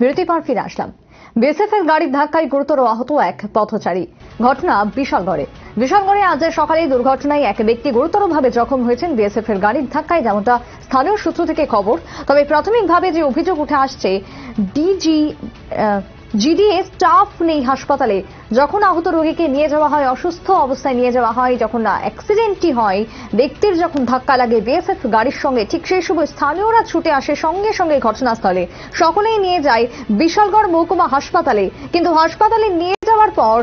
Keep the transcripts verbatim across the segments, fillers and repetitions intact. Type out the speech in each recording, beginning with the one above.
বিরতির পর ফিরে আসলাম। বিএসএফ এর গাড়ির ধাক্কায় গুরুতর আহত এক পথচারী। ঘটনা বিশালগড়ে। বিশালগড়ে আজ সকালে দুর্ঘটনায় এক ব্যক্তি গুরুতরভাবে জখম হয়েছেন বিএসএফ এর গাড়ির ধাক্কায়, যেমনটা স্থানীয় সূত্র থেকে খবর। তবে প্রাথমিকভাবে যে অভিযোগ উঠে আসছে, ডিজি জিডিএ স্টাফ নেই হাসপাতালে। যখন আহত রোগীকে নিয়ে যাওয়া হয়, অসুস্থ অবস্থায় নিয়ে যাওয়া হয়, যখন অ্যাক্সিডেন্টটি হয়, ব্যক্তির যখন ধাক্কা লাগে বিএসএফ গাড়ির সঙ্গে, ঠিক সেই সময় স্থানীয়রা ছুটে আসে সঙ্গে সঙ্গে ঘটনাস্থলে। সকলেই নিয়ে যায় বিশালগড় মহকুমা হাসপাতালে, কিন্তু হাসপাতালে নিয়ে যাওয়ার পর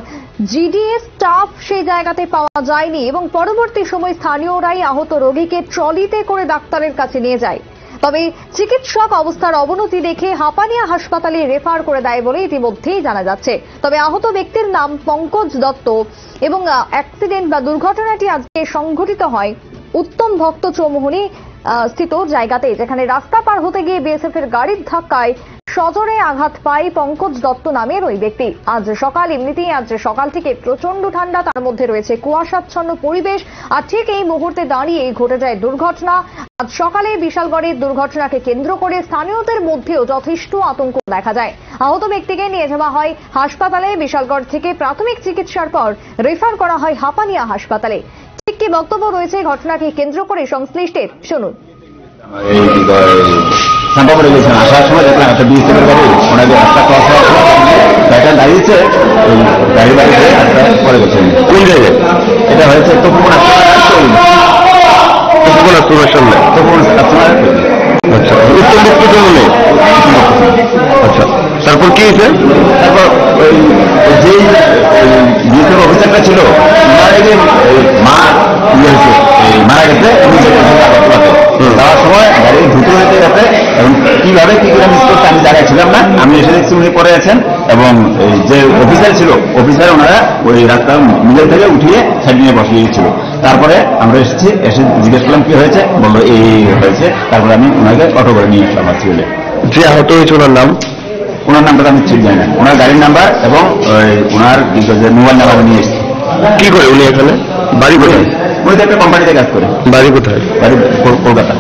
জিডিএ স্টাফ সেই জায়গাতে পাওয়া যায়নি এবং পরবর্তী সময় স্থানীয়রাই আহত রোগীকে ট্রলিতে করে ডাক্তারের কাছে নিয়ে যায়। তবে চিকিৎসক অবস্থার অবনতি দেখে হাপানিয়া হাসপাতালে রেফার করে দেয় বলে ইতিমধ্যেই জানা যাচ্ছে। তবে আহত ব্যক্তির নাম পঙ্কজ দত্ত এবং অ্যাক্সিডেন্ট বা দুর্ঘটনাটি আজকে সংঘটিত হয় উত্তম ভক্ত চৌমোহনী স্থিত জায়গাতে, যেখানে রাস্তা পার হতে গিয়ে বিএসএফ এর গাড়ির ধাক্কায় সজোরে আঘাত পায় পঙ্কজ দত্ত নামের ওই ব্যক্তি। আজ সকাল এমনিতেই আজ সকাল থেকে প্রচন্ড ঠান্ডা, তার মধ্যে রয়েছে কুয়াশাচ্ছন্ন পরিবেশ, আর ঠিক এই মুহূর্তে দাঁড়িয়ে ঘটে যায় দুর্ঘটনা। আজ সকালে বিশালগড়ের দুর্ঘটনাকে কেন্দ্র করে স্থানীয়দের মধ্যেও যথেষ্ট আতঙ্ক দেখা যায়। আহত ব্যক্তিকে নিয়ে যাওয়া হয় হাসপাতালে, বিশালগড় থেকে প্রাথমিক চিকিৎসার পর রেফার করা হয় হাপানিয়া হাসপাতালে। ঠিক কি বক্তব্য রয়েছে ঘটনাকে কেন্দ্র করে সংশ্লিষ্টের, শুনুন। চাপা পড়ে গেছেন, আসার সময় দেখলাম একটা বিএসএফের গাড়ি ওনাকে রাস্তা ক্রস হওয়ার গাড়িটা দাঁড়িয়েছে, গাড়ি বাড়িতে রাস্তা পড়ে গেছেন। কোন জায়গায় এটা হয়েছে? তপন তপন আপনার সামনে তপন আপনার আচ্ছা উত্তম ব্যক্তি জন্মে আচ্ছা তারপর কি হয়েছে? তারপর ওই যেই বিএসএফ অফিসারটা ছিল মা হয়েছে, মারা গেছে যাওয়ার সময় গাড়ি ঢুকে হয়েছে গেছে। এবং কিভাবে কি করে মিস করতে আমি জায়গায় ছিলাম না, আমি এসে দেখছি উনি পড়ে আছেন এবং যে অফিসার ছিল অফিসার ওনারা ওই রাস্তা মিলে থেকে উঠিয়ে সাইড নিয়ে বসিয়ে দিয়েছিল। তারপরে আমরা এসেছি, এসে জিজ্ঞেস করলাম কি হয়েছে, বললো এই হয়েছে। তারপরে আমি ওনাকে অটো করে নিয়ে আসলাম। আসছি বলে যে আহত হয়েছে ওনার নাম, ওনার নামটা আমি ঠিক জানি না, ওনার গাড়ির নাম্বার এবং ওনার মোবাইল নাম্বার নিয়ে এসেছি। কি করে উনি এখানে? বাড়ি কোথায়? উনি তো একটা কোম্পানিতে কাজ করে। বাড়ি কোথায়? বাড়ি কলকাতা।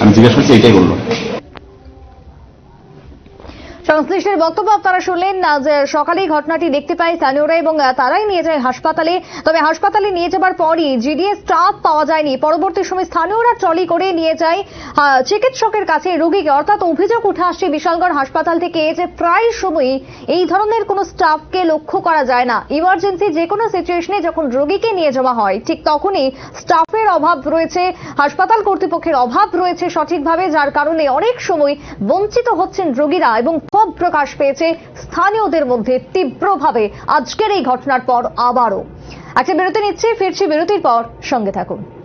আমি জিজ্ঞেস করছি, এটাই বললো। সংশ্লিষ্টের বক্তব্য আপনারা শুনলেন। সকালেই ঘটনাটি দেখতে পায় স্থানীয়রা এবং তারাই নিয়ে যায় হাসপাতালে। তবে হাসপাতালে নিয়ে যাবার পরই জিডিএ স্টাফ পাওয়া যায়নি। পরবর্তী সময় স্থানীয়রা ট্রলি করে নিয়ে যায় চিকিৎসকের কাছে রোগীকে। অর্থাৎ অভিযোগ উঠে আসছে বিশালগড় হাসপাতাল থেকে যে প্রায় সময়ই এই ধরনের কোনো স্টাফকে লক্ষ্য করা যায় না। ইমার্জেন্সি যে কোনো সিচুয়েশনে যখন রোগীকে নিয়ে যাওয়া হয়, ঠিক তখনই স্টাফের অভাব রয়েছে, হাসপাতাল কর্তৃপক্ষের অভাব রয়েছে সঠিকভাবে, যার কারণে অনেক সময় বঞ্চিত হচ্ছেন রোগীরা এবং প্রকাশ পেয়েছে স্থানীয়দের মধ্যে তীব্রভাবে আজকের এই ঘটনার পর। আবারও একটা বিরতি নিচ্ছে, ফিরছি বিরতির পর, সঙ্গে থাকুন।